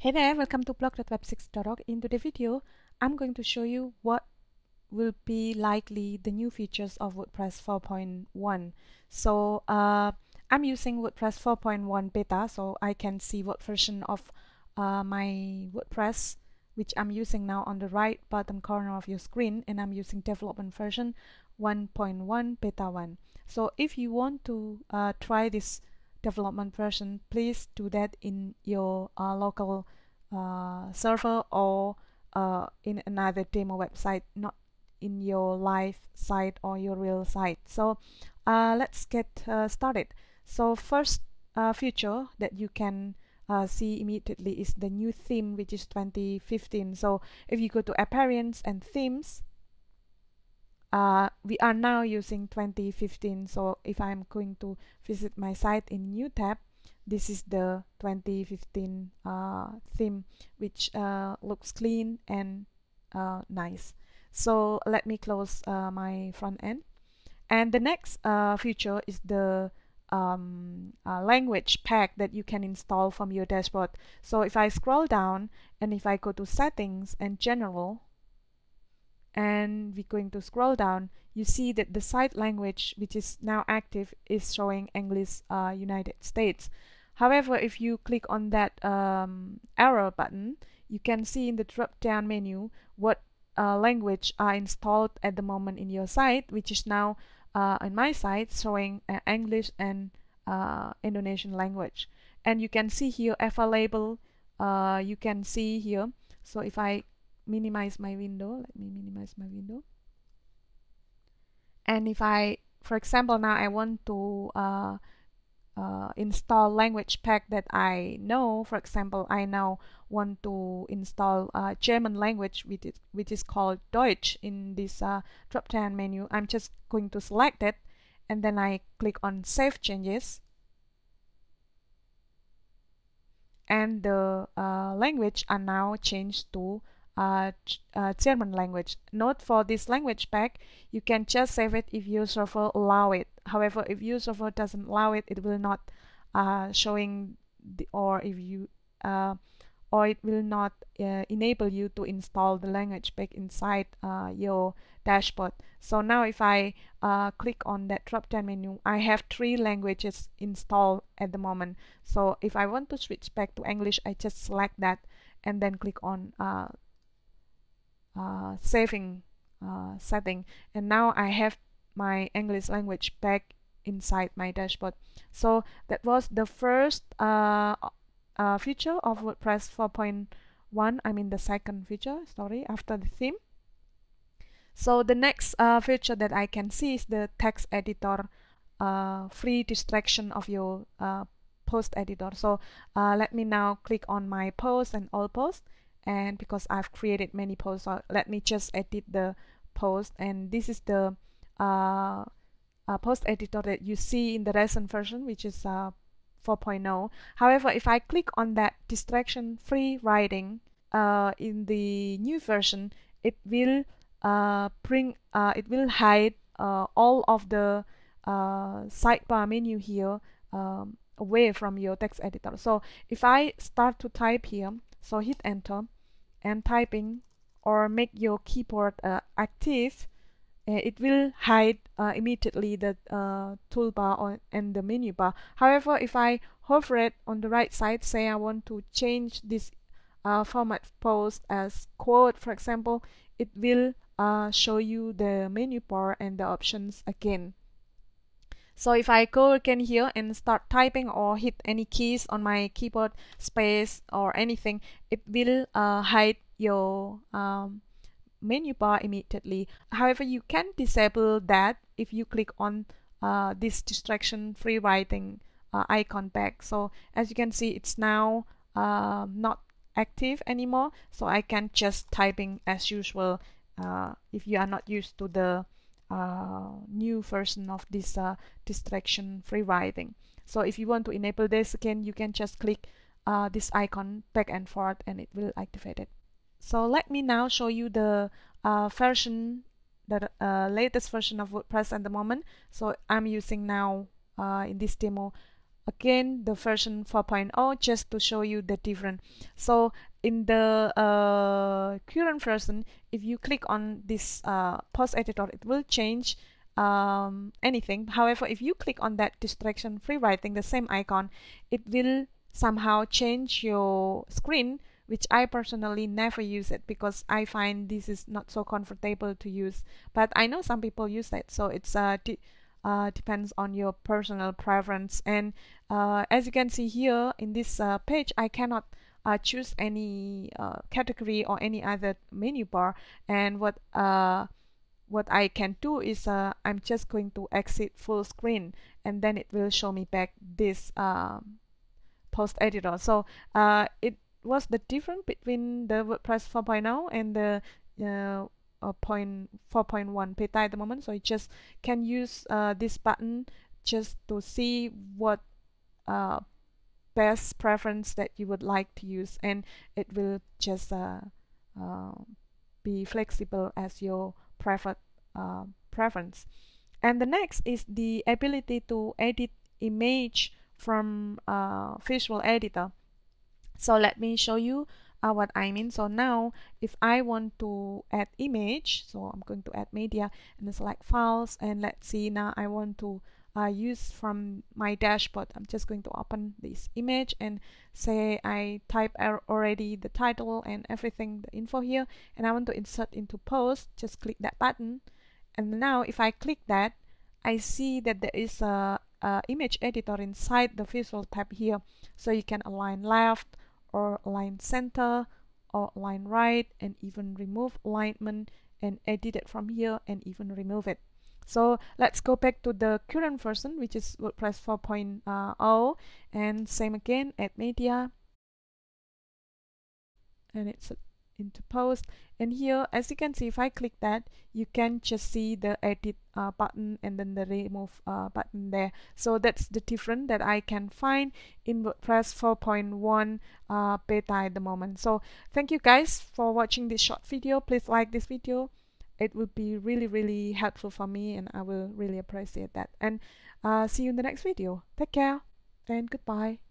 Hey there, welcome to blog.web6.org. In today's video, I'm going to show you what will be likely the new features of WordPress 4.1. So I'm using WordPress 4.1 beta, so I can see what version of my WordPress, which I'm using now on the right bottom corner of your screen, and I'm using development version 1.1 beta 1. So if you want to try this development version, please do that in your local server or in another demo website, not in your live site or your real site. So let's get started. So first feature that you can see immediately is the new theme, which is 2015. So if you go to appearance and themes, we are now using 2015. So if I'm going to visit my site in new tab, this is the 2015 theme, which looks clean and nice. So let me close my front end. And the next feature is the language pack that you can install from your dashboard. So if I scroll down and if I go to settings and general, and we're going to scroll down, you see that the site language, which is now active, is showing English United States. However, if you click on that arrow button, you can see in the drop-down menu what language are installed at the moment in your site, which is now on my site showing English and Indonesian language. And you can see here FL label, you can see here. So if I minimize my window, let me minimize my window, and if I, for example, now I want to install language pack that I know. For example, I now want to install German language, which is called Deutsch. In this drop down menu, I'm just going to select it, and then I click on save changes, and the language are now changed to German language. Note, for this language pack, you can just save it if your server allow it. However, if your server doesn't allow it, it will not showing the, or if you or it will not enable you to install the language pack inside your dashboard. So now if I click on that drop down menu, I have 3 languages installed at the moment. So if I want to switch back to English, I just select that and then click on saving setting, and now I have my English language back inside my dashboard. So that was the first feature of WordPress 4.1, I mean the second feature, sorry, after the theme. So the next feature that I can see is the text editor, free distraction of your post editor. So let me now click on my post and all posts, and because I've created many posts, so let me just edit the post. And this is the post editor that you see in the recent version, which is 4.0. However, if I click on that distraction free writing in the new version, it will hide all of the sidebar menu here away from your text editor. So if I start to type here, so hit enter and typing, or make your keyboard active, it will hide immediately the toolbar and the menu bar. However, if I hover it on the right side, say I want to change this format post as quote, for example, it will show you the menu bar and the options again. So if I go again here and start typing or hit any keys on my keyboard, space or anything, it will hide your menu bar immediately. However, you can disable that if you click on this distraction free writing icon back. So as you can see, it's now not active anymore. So I can just typing as usual if you are not used to the new version of this distraction free writing. So if you want to enable this again, you can just click this icon back and forth and it will activate it. So let me now show you the version, the latest version of WordPress at the moment. So I'm using now in this demo again the version 4.0 just to show you the difference. So in the current version, if you click on this post editor, it will change anything. However, if you click on that distraction free writing, the same icon, it will somehow change your screen, which I personally never use it because I find this is not so comfortable to use. But I know some people use that, so it's depends on your personal preference. And as you can see here in this page, I cannot choose any category or any other menu bar. And what I can do is I'm just going to exit full screen, and then it will show me back this post editor. So it was the difference between the WordPress 4.0 and the 4.1 beta at the moment. So you just can use this button just to see what best preference that you would like to use, and it will just be flexible as your preferred preference. And the next is the ability to edit image from visual editor. So let me show you what I mean. So now if I want to add image, so I'm going to add media and select files, and let's see, now I want to use from my dashboard. I'm just going to open this image and say I type already the title and everything, the info here, and I want to insert into post. Just click that button, and now if I click that, I see that there is a image editor inside the visual tab here. So you can align left, or align center, or align right, and even remove alignment, and edit it from here, and even remove it. So let's go back to the current version, which is WordPress 4.0, and same again, add media, and it's into post. And here, as you can see, if I click that, you can just see the edit button and then the remove button there. So that's the difference that I can find in WordPress 4.1 beta at the moment. So thank you guys for watching this short video. Please like this video. It would be really helpful for me, and I will really appreciate that. And see you in the next video. Take care and goodbye.